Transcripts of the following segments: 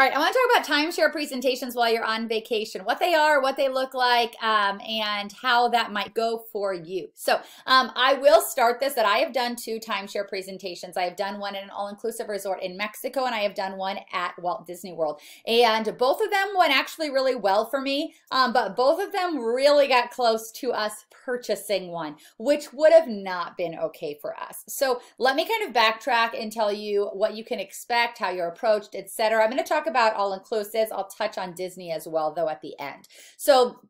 All right, I want to talk about timeshare presentations while you're on vacation, what they are, what they look like, and how that might go for you. So I will start this that I have done 2 timeshare presentations. I have done one at an all-inclusive resort in Mexico, and I have done one at Walt Disney World. And both of them went actually really well for me, but both of them really got close to us purchasing one, which would have not been okay for us. So let me kind of backtrack and tell you what you can expect, how you're approached, etc. I'm going to talk about all-inclusives. I'll touch on Disney as well, though, at the end. So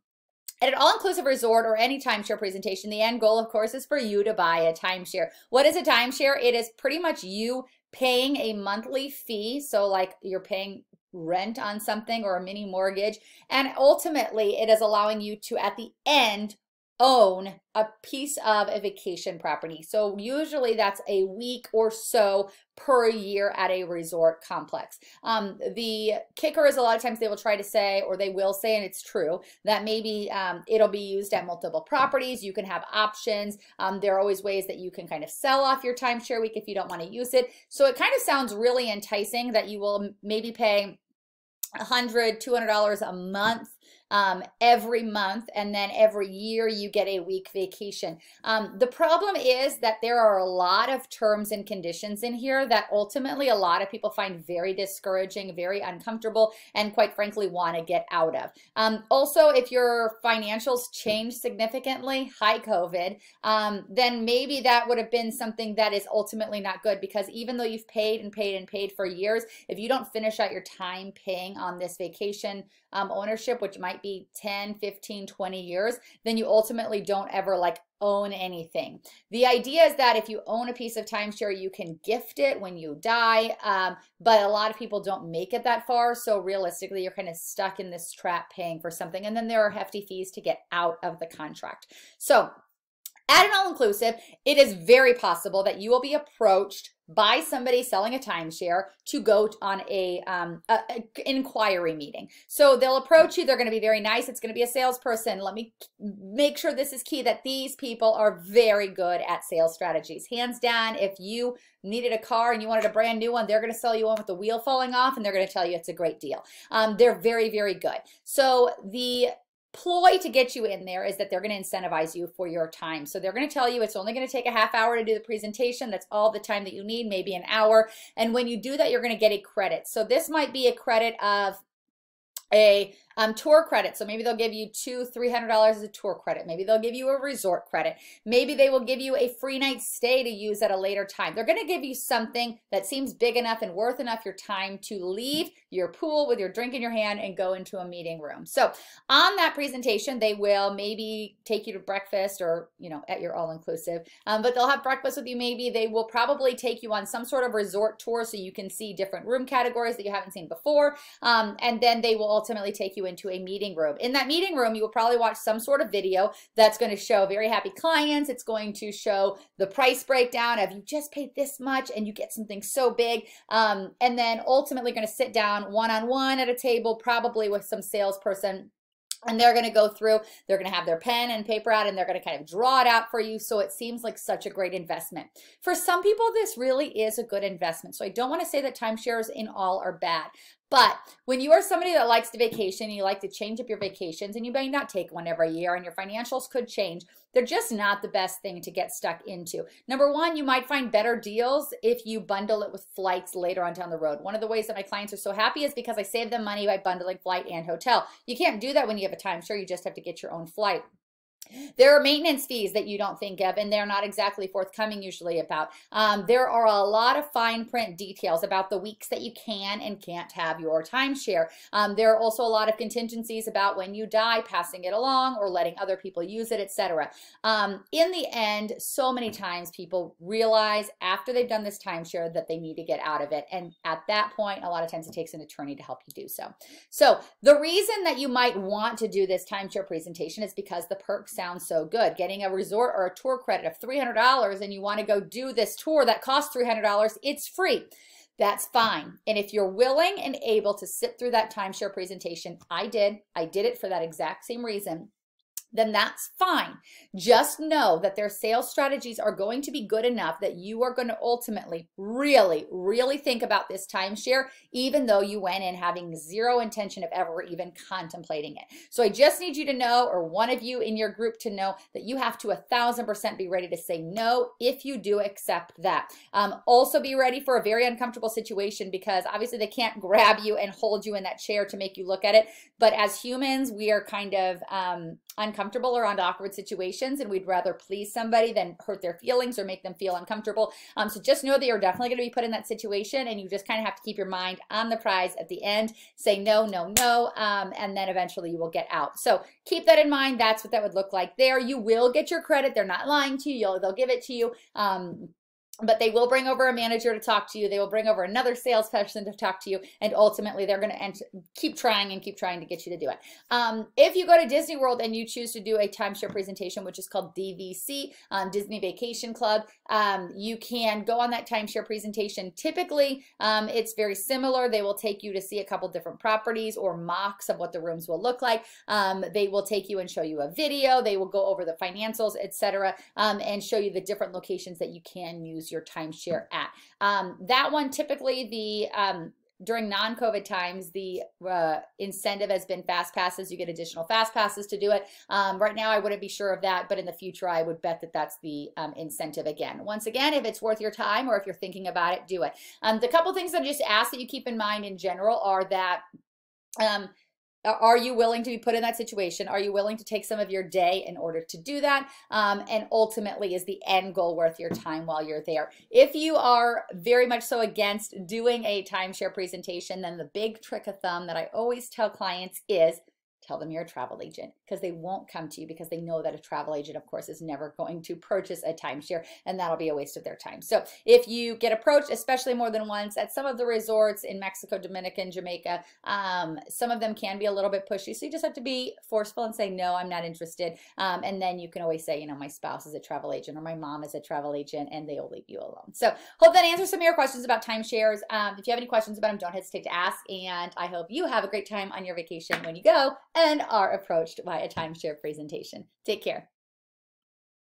at an all-inclusive resort or any timeshare presentation, the end goal, of course, is for you to buy a timeshare. What is a timeshare? It is pretty much you paying a monthly fee. So like you're paying rent on something or a mini mortgage. And ultimately, it is allowing you to, at the end, own a piece of a vacation property. So usually that's a week or so per year at a resort complex. The kicker is a lot of times they will try to say, or they will say, and it's true, that maybe it'll be used at multiple properties. You can have options. There are always ways that you can kind of sell off your timeshare week if you don't want to use it. So it kind of sounds really enticing that you will maybe pay $100, $200 a month every month, and then every year you get a week vacation. The problem is that there are a lot of terms and conditions in here that ultimately a lot of people find very discouraging, very uncomfortable, and quite frankly want to get out of. Also, if your financials change significantly, hi COVID, then maybe that would have been something that is ultimately not good, because even though you've paid and paid and paid for years, if you don't finish out your time paying on this vacation ownership, which might be 10, 15, 20 years, then you ultimately don't ever like own anything. The idea is that if you own a piece of timeshare, you can gift it when you die, but a lot of people don't make it that far. So realistically, you're kind of stuck in this trap paying for something. And then there are hefty fees to get out of the contract. So at an all-inclusive, it is very possible that you will be approached by somebody selling a timeshare to go on an inquiry meeting. So they'll approach you. They're going to be very nice. It's going to be a salesperson. Let me make sure this is key, that these people are very good at sales strategies. Hands down, if you needed a car and you wanted a brand new one, they're going to sell you one with the wheel falling off, and they're going to tell you it's a great deal. They're very, very good. So the ploy to get you in there is that they're going to incentivize you for your time. So they're going to tell you it's only going to take a half hour to do the presentation. That's all the time that you need, maybe an hour. And when you do that, you're going to get a credit. So this might be a credit of a tour credit. So maybe they'll give you $200, $300 as a tour credit. Maybe they'll give you a resort credit. Maybe they will give you a free night stay to use at a later time. They're going to give you something that seems big enough and worth enough your time to leave your pool with your drink in your hand and go into a meeting room. So on that presentation, they will maybe take you to breakfast or, you know, at your all-inclusive, but they'll have breakfast with you. Maybe they will probably take you on some sort of resort tour so you can see different room categories that you haven't seen before. And then they will ultimately take you into a meeting room. In that meeting room, you will probably watch some sort of video that's going to show very happy clients. It's going to show the price breakdown of you just paid this much and you get something so big. And then ultimately going to sit down one-on-one at a table, probably with some salesperson. And they're going to go through, they're going to have their pen and paper out, and they're going to kind of draw it out for you. So it seems like such a great investment. For some people, this really is a good investment. So I don't want to say that timeshares in all are bad. But when you are somebody that likes to vacation, you like to change up your vacations, and you may not take one every year, and your financials could change, they're just not the best thing to get stuck into. Number one, you might find better deals if you bundle it with flights later on down the road. One of the ways that my clients are so happy is because I save them money by bundling flight and hotel. You can't do that when you have a timeshare. You just have to get your own flight. There are maintenance fees that you don't think of, and they're not exactly forthcoming usually about. There are a lot of fine print details about the weeks that you can and can't have your timeshare. There are also a lot of contingencies about when you die, passing it along or letting other people use it, etc. In the end, so many times people realize after they've done this timeshare that they need to get out of it. And at that point, a lot of times it takes an attorney to help you do so. So the reason that you might want to do this timeshare presentation is because the perks sounds so good. Getting a resort or a tour credit of $300 and you want to go do this tour that costs $300, it's free. That's fine. And if you're willing and able to sit through that timeshare presentation, I did it for that exact same reason. then that's fine. Just know that their sales strategies are going to be good enough that you are going to ultimately really think about this timeshare, even though you went in having zero intention of ever even contemplating it. So I just need you to know, or one of you in your group to know, that you have to 1000% be ready to say no if you do accept that. Also be ready for a very uncomfortable situation, because obviously they can't grab you and hold you in that chair to make you look at it. But as humans, we are kind of uncomfortable around awkward situations, and we'd rather please somebody than hurt their feelings or make them feel uncomfortable. So just know that you're definitely going to be put in that situation, and you just kind of have to keep your mind on the prize at the end. Say no, no, no, and then eventually you will get out. So keep that in mind. That's what that would look like there. You will get your credit. They're not lying to you. They'll give it to you. But they will bring over a manager to talk to you. They will bring over another salesperson to talk to you. And ultimately, they're going to keep trying to get you to do it. If you go to Disney World and you choose to do a timeshare presentation, which is called DVC, Disney Vacation Club, you can go on that timeshare presentation. Typically, it's very similar. They will take you to see a couple different properties or mocks of what the rooms will look like. They will take you and show you a video. They will go over the financials, etc., and show you the different locations that you can use your timeshare at. That one, typically the during non-COVID times, the incentive has been fast passes. You get additional fast passes to do it. Right now, I wouldn't be sure of that, but in the future, I would bet that that's the incentive again. Once again, if it's worth your time or if you're thinking about it, do it. The couple things I just ask that you keep in mind in general are that are you willing to be put in that situation? Are you willing to take some of your day in order to do that? And ultimately, is the end goal worth your time while you're there? If you are very much so against doing a timeshare presentation, then the big trick of thumb that I always tell clients is tell them you're a travel agent, because they won't come to you, because they know that a travel agent, of course, is never going to purchase a timeshare, and that'll be a waste of their time. So if you get approached, especially more than once, at some of the resorts in Mexico, Dominican, Jamaica, some of them can be a little bit pushy. So you just have to be forceful and say, no, I'm not interested. And then you can always say, you know, my spouse is a travel agent, or my mom is a travel agent, and they will leave you alone. So hope that answers some of your questions about timeshares. If you have any questions about them, don't hesitate to ask. And I hope you have a great time on your vacation when you go and are approached by a timeshare presentation. Take care.